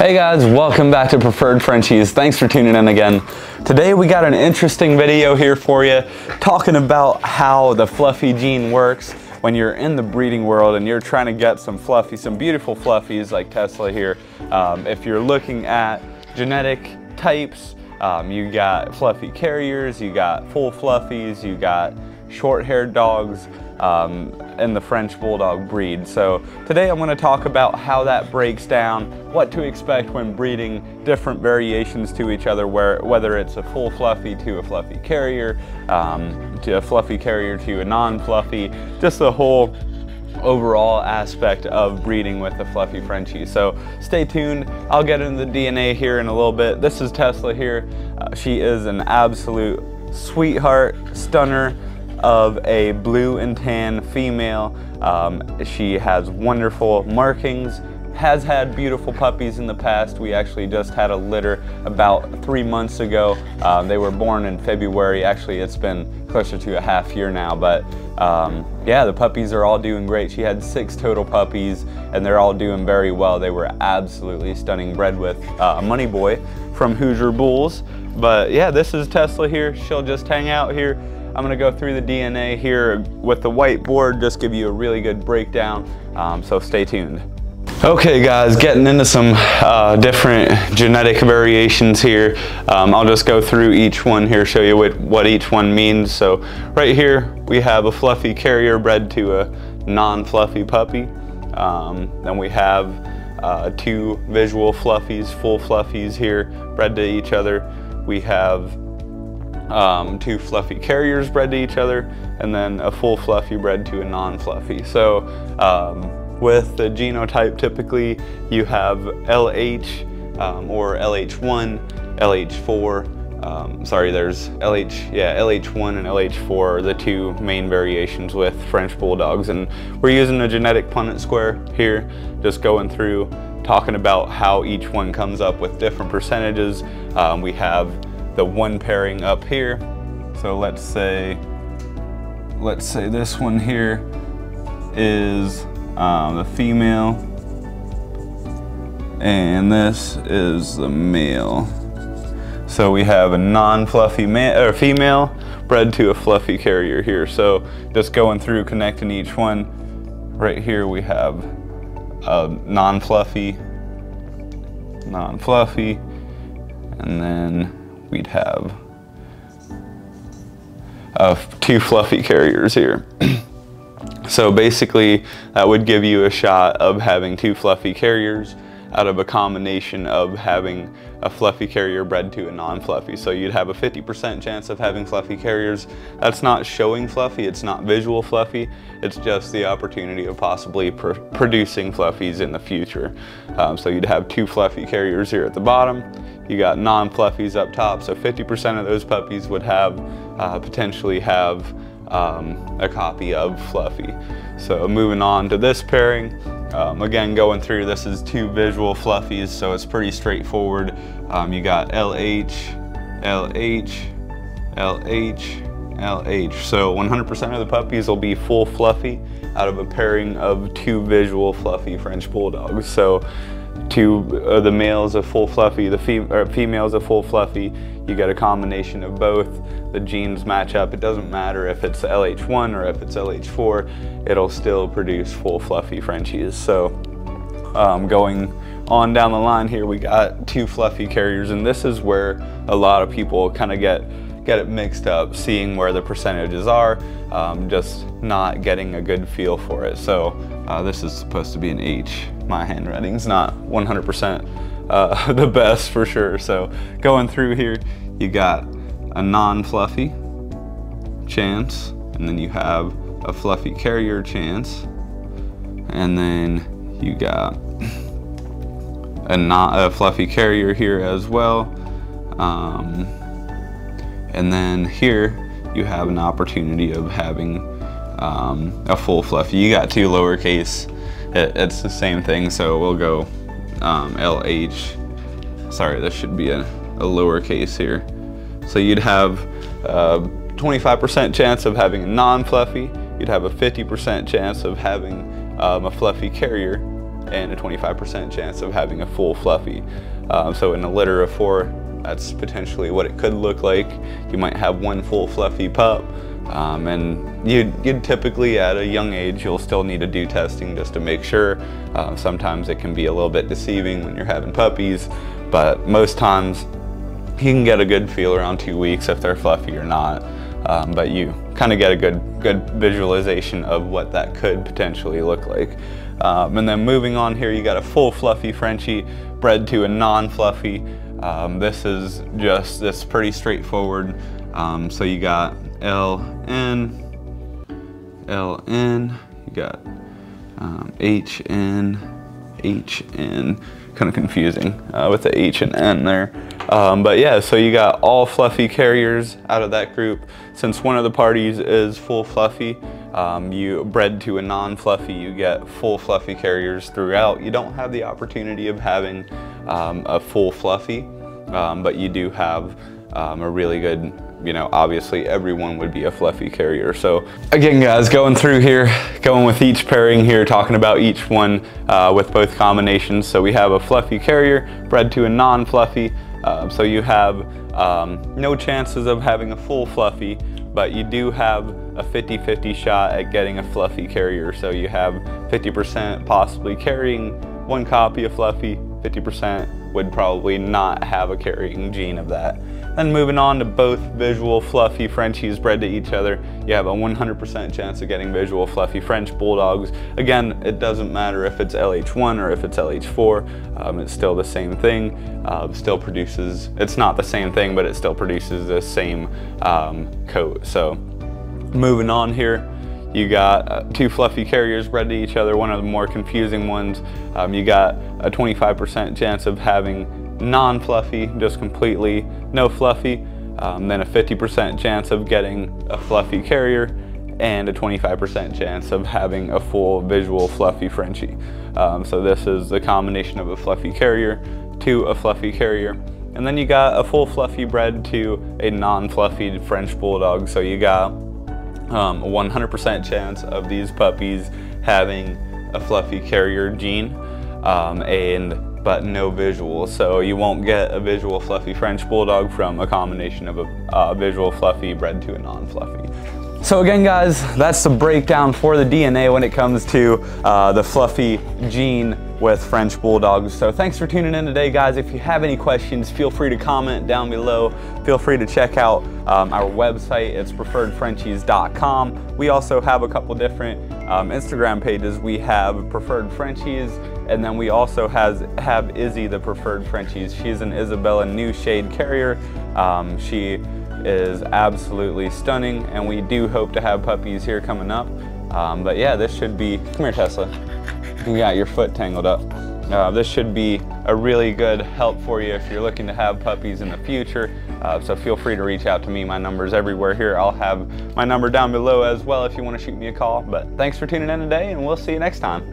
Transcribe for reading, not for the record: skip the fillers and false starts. Hey guys, welcome back to Preferred Frenchies. Thanks for tuning in again. Today we got an interesting video here for you, talking about how the fluffy gene works when you're in the breeding world and you're trying to get some fluffy, some beautiful fluffies like Tesla here. If you're looking at genetic types, you got fluffy carriers, you got full fluffies, you got short-haired dogs, in the French Bulldog breed. So today I'm going to talk about how that breaks down, what to expect when breeding different variations to each other, whether it's a full fluffy to a fluffy carrier, to a fluffy carrier to a non-fluffy, just the whole overall aspect of breeding with a fluffy Frenchie. So stay tuned, I'll get into the DNA here in a little bit. This is Tesla here. She is an absolute sweetheart, stunner of a blue and tan female. She has wonderful markings, has had beautiful puppies in the past. We actually just had a litter about 3 months ago. They were born in February. Actually, it's been closer to a half year now, but yeah, the puppies are all doing great. She had 6 total puppies and they're all doing very well. They were absolutely stunning, bred with a Money Boy from Hoosier Bulls. But yeah, this is Tesla here. She'll just hang out here. I'm gonna go through the DNA here with the whiteboard, just give you a really good breakdown, so stay tuned. Okay guys, getting into some different genetic variations here. I'll just go through each one here, show you what each one means. So right here, we have a fluffy carrier bred to a non-fluffy puppy. Then we have 2 visual fluffies, full fluffies here, bred to each other. We have 2 fluffy carriers bred to each other, and then a full fluffy bred to a non-fluffy. So with the genotype, typically you have LH or LH1, LH4, sorry, there's LH1 and LH4 are the 2 main variations with French Bulldogs. And we're using a genetic Punnett square here, just going through, talking about how each one comes up with different percentages. We have the 1 pairing up here. So let's say this one here is the female and this is the male. So we have a non-fluffy female bred to a fluffy carrier here. So just going through, connecting each one. Right here we have a non-fluffy, and then we'd have 2 fluffy carriers here. So basically that would give you a shot of having 2 fluffy carriers out of a combination of having a fluffy carrier bred to a non-fluffy. So you'd have a 50% chance of having fluffy carriers. That's not showing fluffy, it's not visual fluffy, it's just the opportunity of possibly producing fluffies in the future. So you'd have 2 fluffy carriers here at the bottom. You got non-fluffies up top, so 50% of those puppies would have, potentially have a copy of Fluffy. So moving on to this pairing, again going through, this is 2 visual fluffies, so it's pretty straightforward. You got LH, LH, LH, LH. So 100% of the puppies will be full fluffy out of a pairing of 2 visual fluffy French Bulldogs. So the male's a full fluffy, the female's a full fluffy. You get a combination of both. The genes match up. It doesn't matter if it's LH1 or if it's LH4, it'll still produce full fluffy Frenchies. So going on down the line here, we got 2 fluffy carriers, and this is where a lot of people kind of get it mixed up, seeing where the percentages are, just not getting a good feel for it. So this is supposed to be an H. My handwriting's not 100% the best for sure. So going through here, you got a non-fluffy chance, and then you have a fluffy carrier chance, and then you got a fluffy carrier here as well. And then here you have an opportunity of having a full fluffy. You got 2 lowercase, it's the same thing, so we'll go LH. Sorry, this should be a lowercase here. So you'd have a 25% chance of having a non-fluffy, you'd have a 50% chance of having a fluffy carrier, and a 25% chance of having a full fluffy. So in a litter of four, that's potentially what it could look like. You might have one full fluffy pup, and you'd typically at a young age, you'll still need to do testing just to make sure. Sometimes it can be a little bit deceiving when you're having puppies, but most times you can get a good feel around 2 weeks if they're fluffy or not. But you kind of get a good visualization of what that could potentially look like. And then moving on here, you got a full fluffy Frenchie bred to a non-fluffy. This is just, this pretty straightforward. So you got LN, you got HN, kind of confusing with the H and N there. But yeah, so you got all fluffy carriers out of that group. Since one of the parties is full fluffy, you bred to a non-fluffy, you get full fluffy carriers throughout. You don't have the opportunity of having a full fluffy, but you do have a really good, you know, obviously everyone would be a fluffy carrier. So again, guys, going through here, going with each pairing here, talking about each one with both combinations. So we have a fluffy carrier bred to a non-fluffy. So you have no chances of having a full fluffy, but you do have a 50-50 shot at getting a fluffy carrier. So you have 50% possibly carrying one copy of fluffy, 50% would probably not have a carrying gene of that. Then moving on to both visual fluffy Frenchies bred to each other, you have a 100% chance of getting visual fluffy French Bulldogs. Again, it doesn't matter if it's LH1 or if it's LH4, it's still the same thing. Still produces, it's not the same thing, but it still produces the same coat. So moving on here, you got two fluffy carriers bred to each other, one of the more confusing ones. You got a 25% chance of having non-fluffy, just completely no fluffy, then a 50% chance of getting a fluffy carrier, and a 25% chance of having a full visual fluffy Frenchie. So this is the combination of a fluffy carrier to a fluffy carrier. And then you got a full fluffy bred to a non-fluffy French Bulldog. So you got a 100% chance of these puppies having a fluffy carrier gene, but no visual. So you won't get a visual fluffy French Bulldog from a combination of a visual fluffy bred to a non-fluffy. So again, guys, that's the breakdown for the DNA when it comes to the fluffy gene with French Bulldogs. So thanks for tuning in today, guys. If you have any questions, feel free to comment down below. Feel free to check out our website. It's preferredfrenchies.com. We also have a couple different Instagram pages. We have Preferred Frenchies, and then we also have Izzy the Preferred Frenchies. She's an Isabella new shade carrier. She is absolutely stunning, and we do hope to have puppies here coming up. But yeah, this should be, come here, Tesla. You got your foot tangled up. This should be a really good help for you if you're looking to have puppies in the future. So feel free to reach out to me. My number's everywhere here. I'll have my number down below as well if you want to shoot me a call. But thanks for tuning in today, and we'll see you next time.